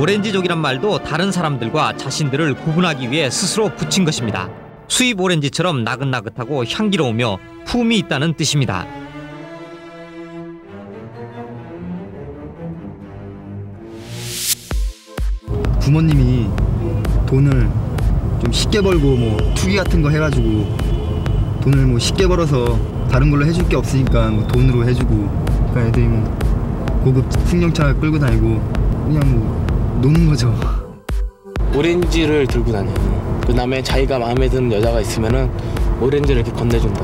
오렌지족이란 말도 다른 사람들과 자신들을 구분하기 위해 스스로 붙인 것입니다. 수입 오렌지처럼 나긋나긋하고 향기로우며 품이 있다는 뜻입니다. 부모님이 돈을 좀 쉽게 벌고 투기 같은 거 해가지고 돈을 쉽게 벌어서 다른 걸로 해줄 게 없으니까 돈으로 해주고, 그러니까 애들이 고급 승용차 끌고 다니고 그냥 노는 거죠. 오렌지를 들고 다녀요. 그 다음에 자기가 마음에 드는 여자가 있으면은 오렌지를 이렇게 건네준다.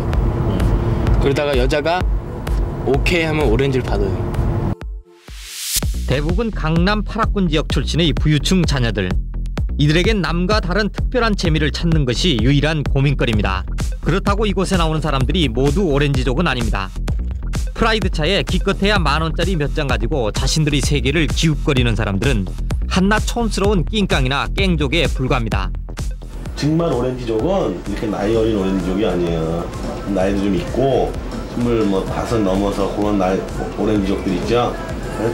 그러다가 여자가 오케이 하면 오렌지를 받아요. 대부분 강남 8학군 지역 출신의 부유층 자녀들. 이들에겐 남과 다른 특별한 재미를 찾는 것이 유일한 고민거리입니다. 그렇다고 이곳에 나오는 사람들이 모두 오렌지족은 아닙니다. 프라이드 차에 기껏해야 10,000원짜리 몇 장 가지고 자신들의 세계를 기웃거리는 사람들은 한낱 촌스러운 낑깡이나 깽족에 불과합니다. 정말 오렌지족은 이렇게 나이 어린 오렌지족이 아니에요. 나이도 좀 있고 25 넘어서 그런 나이 오렌지족들 있죠.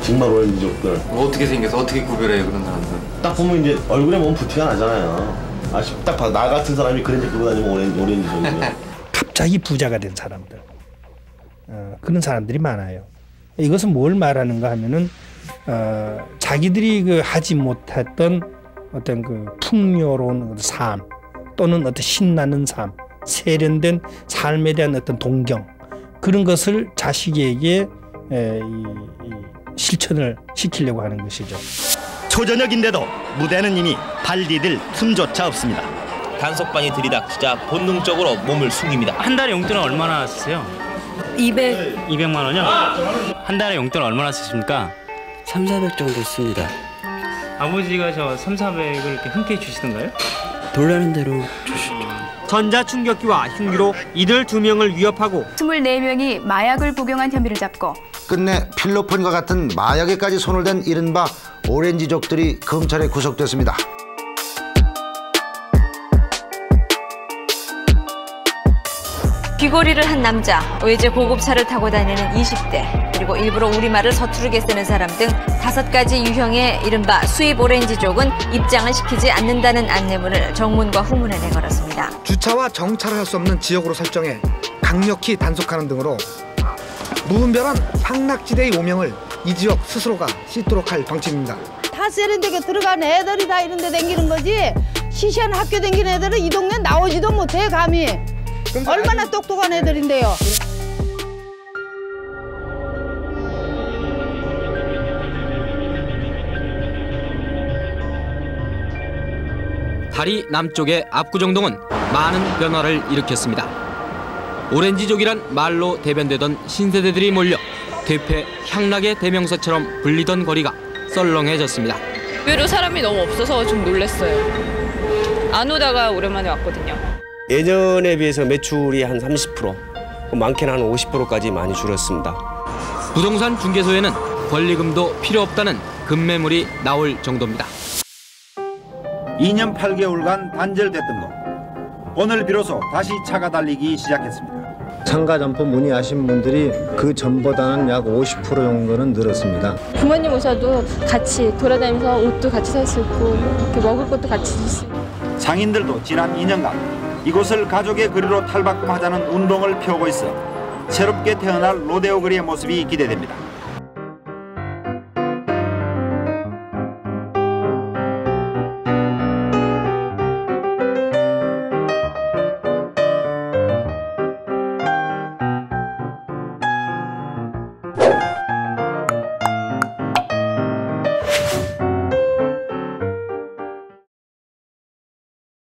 정말 오렌지족들. 어떻게 생겨서 어떻게 구별해요, 그런 사람들? 딱 보면 이제 얼굴에 몸 부티가 나잖아요. 딱 봐, 나 같은 사람이 그랜저 끌고 다니면 오렌지족이에요. 갑자기 부자가 된 사람들. 그런 사람들이 많아요. 이것은 뭘 말하는가 하면은 자기들이 하지 못했던 어떤 풍요로운 삶 또는 어떤 신나는 삶, 세련된 삶에 대한 어떤 동경, 그런 것을 자식에게 실천을 시키려고 하는 것이죠. 초저녁인데도 무대는 이미 발 디딜 틈조차 없습니다. 단속반이 들이닥치자 본능적으로 몸을 숨깁니다. 한 달에 용돈은 얼마나 쓰세요? 200만 원이요? 한 달에 용돈 얼마나 쓰십니까? 300-400 정도 씁니다. 아버지가 저 300-400을 이렇게 흔쾌히 주시던가요? 돌라는 대로 주시죠. 전자충격기와 흉기로 이들 2명을 위협하고 24명이 마약을 복용한 혐의를 잡고 끝내 필로폰과 같은 마약에까지 손을 댄 이른바 오렌지족들이 검찰에 구속됐습니다. 귀걸이를 한 남자, 외제 고급차를 타고 다니는 20대, 그리고 일부러 우리말을 서투르게 쓰는 사람 등 5가지 유형의 이른바 수입 오렌지족은 입장을 시키지 않는다는 안내문을 정문과 후문에 내걸었습니다. 주차와 정차를 할 수 없는 지역으로 설정해 강력히 단속하는 등으로 무분별한 황락지대의 오명을 이 지역 스스로가 씻도록 할 방침입니다. 다 세련되게 들어간 애들이 다 이런 데 다니는 거지, 시시한 학교 다니는 애들은 이 동네 나오지도 못해, 감히. 얼마나 똑똑한 애들인데요. 다리 남쪽의 압구정동은 많은 변화를 일으켰습니다. 오렌지족이란 말로 대변되던 신세대들이 몰려 대패 향락의 대명사처럼 불리던 거리가 썰렁해졌습니다. 의외로 사람이 너무 없어서 좀 놀랐어요. 안 오다가 오랜만에 왔거든요. 예전에 비해서 매출이 한 30%, 많게는 한 50%까지 많이 줄었습니다. 부동산 중개소에는 권리금도 필요 없다는 급매물이 나올 정도입니다. 2년 8개월간 단절됐던 것, 오늘 비로소 다시 차가 달리기 시작했습니다. 상가 점포 문의하신 분들이 그 전보다는 약 50% 정도는 늘었습니다. 부모님 오셔도 같이 돌아다니면서 옷도 같이 살 수 있고 이렇게 먹을 것도 같이 줄 수 있고. 장인들도 지난 2년간 이곳을 가족의 거리로 탈바꿈하자는 운동을 펴고 있어 새롭게 태어날 로데오 거리의 모습이 기대됩니다.